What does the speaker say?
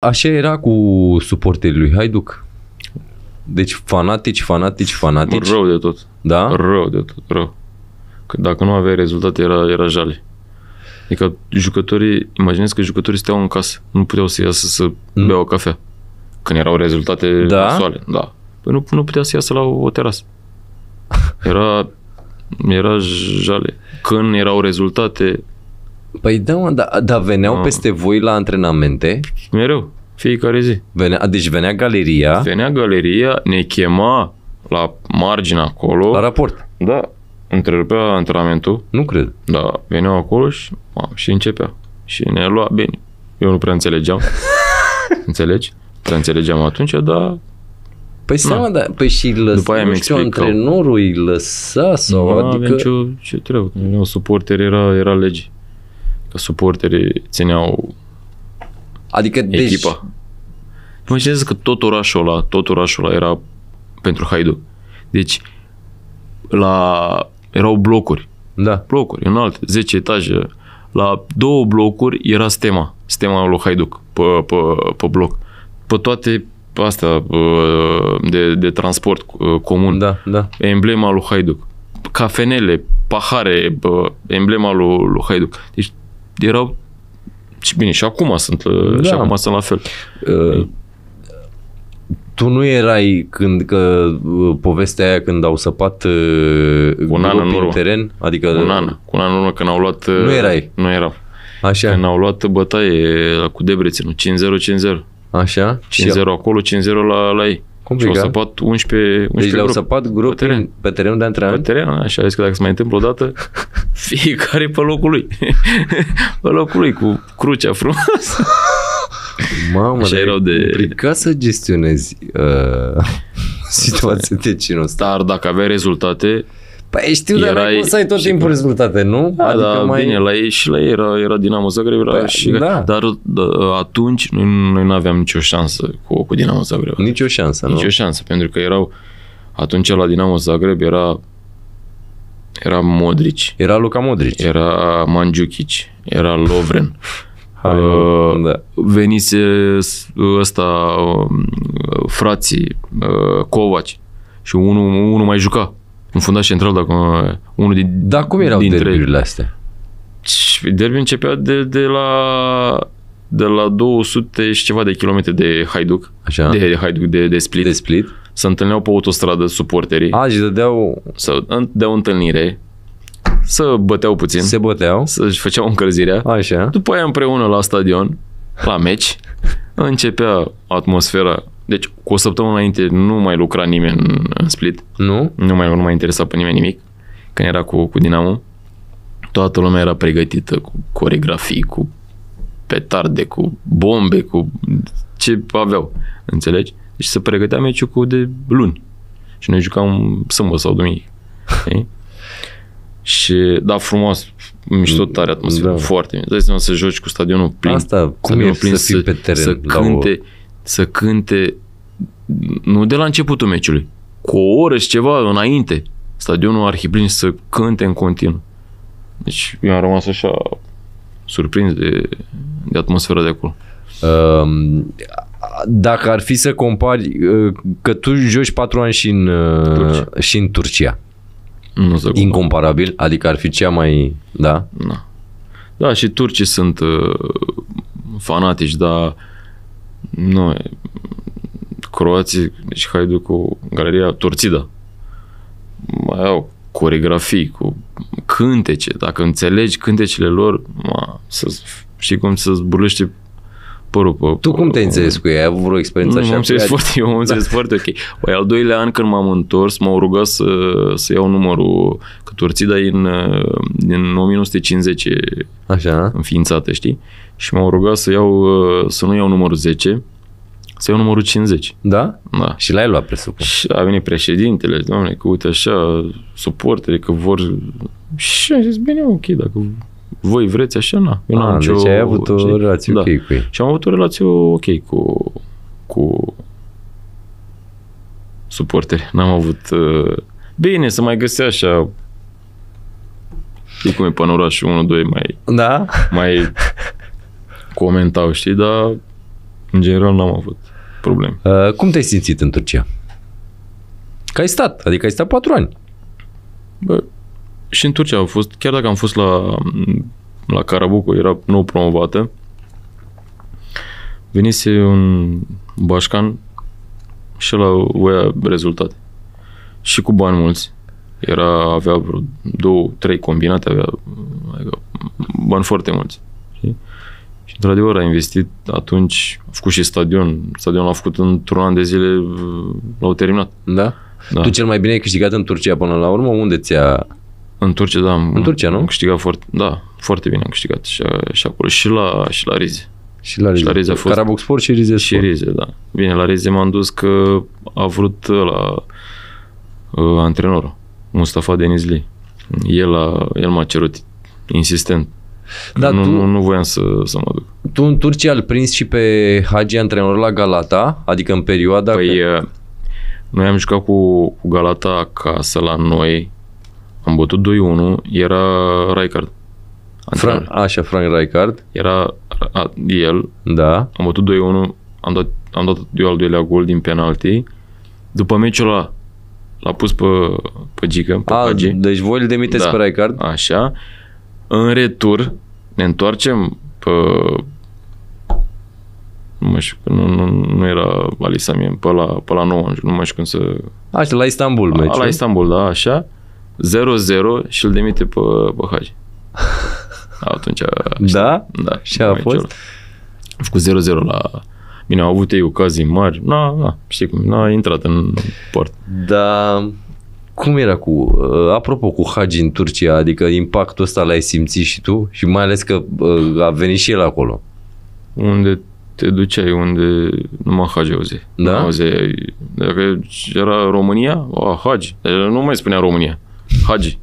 Așa era cu suporterii lui Hajduk. Deci fanatici, fanatici, fanatici. Rău de tot. Da? Rău de tot, rău. Că dacă nu aveai rezultate, era jale. Adică jucătorii, imaginez că jucătorii steau în casă, nu puteau să iasă să bea o cafea. Când erau rezultate nasoale. Da. Păi nu putea să iasă la o terasă. Era jale. Când erau rezultate... Păi da, mă, dar veneau peste voi la antrenamente? Mereu, fiecare zi. Deci venea galeria? Venea galeria, ne chema la margine acolo. La raport? Da, întrerupea antrenamentul. Nu cred. Da, veneau acolo și începea. Și ne lua bine. Eu nu prea înțelegeam. Înțelegi? Nu prea înțelegeam atunci, dar... Păi seama, da. Păi și antrenorul îi lăsa sau... Da, adică... ce trebuie. Un suporter era lege. Că suporterii țineau echipa. Imaginează că tot orașul ăla era pentru Hajduk. Deci erau blocuri. Da. Blocuri înalte, 10 etaje. La 2 blocuri era stema lui Hajduk pe bloc. Pe toate astea de transport comun. Da, da. Emblema lui Hajduk. Cafenele, pahare, emblema lui Hajduk. Deci erau... Și bine, și acum sunt, da. Și acum sunt la fel. Tu nu erai povestea aia când au săpat grupii în teren? Adică un an în urmă când au luat... Nu erai? Nu eram. Așa. Când au luat bătaie cu Debreținul, 5-0-5-0. Așa? 5-0 acolo, 5-0 la ei. Complicat. Și au săpat 11 deci le-au săpat grupi pe teren de antrenament? Pe teren, așa. Zic că dacă se mai întâmplă o dată, fiecare pe locul lui. Pe locul lui, cu crucea frumoasă. Mamă, așa erau complicat să gestionezi situația de genul ăsta. Dar dacă aveai rezultate... Păi știu, dar n-ai să ai tot timpul rezultate, nu? Da, adică da, mai... bine, la ei și la ei era Dinamo Zagreb. Păi, da. Dar atunci noi nu aveam nicio șansă cu Dinamo Zagreb. Nicio șansă, nu? Nicio șansă, pentru că erau... Atunci la Dinamo Zagreb era Modric. Era Luca Modric. Era Mandžukić. Era Lovren. Da. Venise ăsta frații Kovac și unul mai juca. Un fundaș central, dacă unul din... Dar cum erau derbiurile astea? Derbiul începea de la 200 și ceva de kilometri de Hajduk. Așa. De Split. De Split. Se întâlneau pe autostradă suporterii. A, și dădeau întâlnire. Să băteau puțin. Se băteau. Să-și făceau încălzirea. Așa. După aia împreună la stadion, la meci, începea atmosfera. Deci, cu o săptămână înainte nu mai lucra nimeni în Split. Nu? Nu mai interesa pe nimeni nimic. Când era cu Dinamo, toată lumea era pregătită cu coreografii, cu petarde, cu bombe, cu ce aveau. Înțelegi? Deci se pregătea meciul de luni. Și noi jucam sâmbătă sau duminică. Și, da, frumos, mișto tare atmosferă, da. Foarte mișto. Dai seama să joci cu stadionul plin. Asta, cum e plin, să fii pe teren? Să cânte... Să cânte, nu de la începutul meciului, cu o oră și ceva înainte, stadionul arhiplin să cânte în continuu. Deci eu am rămas așa surprins de atmosfera de acolo. Dacă ar fi să compari, că tu joci 4 ani și în Turcia. Nu se incomparabil, adică ar fi cea mai... Da? Da, da, și turcii sunt fanatici, dar... Nu, croații și Hajduk cu galeria Torcida. Mai au coreografii, cu cântece. Dacă înțelegi cântecele lor, știi cum să zburlește părul pe... Tu cum te-ai înțeles cu ei? Ai avut vreo experiență așa? Eu m-am înțeles foarte ok. Păi al 2-lea an când m-am întors, m-au rugat să iau numărul, că Torcida e din 1950 așa, înființată, știi? Și m-au rugat să nu iau numărul 10, să iau numărul 50. Da? Da. Și l-ai luat, presupun. Și a venit președintele, doamne, că uite așa, suportere, că vor... Și am zis, bine, ok, dacă voi vreți așa, na. Eu n-am nicio... Deci ai avut o relație ok cu ei. Și am avut o relație ok cu suportere. N-am avut... Bine, să mai găsea așa... Știi cum e pe orașul 1-2 mai... Da? Mai... Comentau, știi, dar În general n-am avut probleme. Cum te-ai simțit în Turcia? Că ai stat, adică ai stat 4 ani. Bă, și în Turcia am fost, chiar dacă am fost la Karabükspor, era nou promovată, venise un bașcan și ăla voia rezultate. Și cu bani mulți. Avea vreo 2-3 combinate, avea bani foarte mulți. Și într-adevăr a investit atunci, a făcut și stadion. Stadionul l-a făcut într-un an de zile, l-au terminat. Da? Da. Tu cel mai bine ai câștigat în Turcia până la urmă? Unde ți-a... În Turcia, da. În Turcia, nu? Am câștigat foarte, da, foarte bine am câștigat și acolo. Și la Rize. Și la Rize a fost. Karabükspor și Rizespor. Și Rize, da. Bine, la Rize m-am dus că a vrut la antrenorul, Mustafa Denizli. El m-a cerut insistent. Da, nu voiam să mă duc. Tu în Turcia îl prinzi și pe Hagi, antrenor la Galata, adică în perioada... Păi, că... noi am jucat cu Galata acasă la noi, am bătut 2-1, era Rijkaard. Frank Rijkaard. Era el, da. Am bătut 2-1, am dat eu al doilea gol din penalti. După meciul ăla, l-a pus pe Gică, pe Hagi. Deci voi îl demiteți, da, pe Rijkaard. Așa. În retur, ne întoarcem pe... Nu mă știu, nu era Alisa mie, pe la 9, nu mă știu cum să... Așa, la Istanbul meciul. La Istanbul, da, așa. 0-0 și îl demite pe Hagi. Atunci... Așa, da? Da. Și a fost? A făcut 0-0 la... Bine, au avut ei ocazii mari. Na, știi cum, n-a intrat în poartă. Da... Cum era apropo, cu Hagi în Turcia, adică impactul ăsta l-ai simțit și tu? Și mai ales că a venit și el acolo. Unde te duceai, unde numai Hagi auzeai. Da? Auzeai. Dacă era România, Hagi. Nu mai spunea România. Hagi.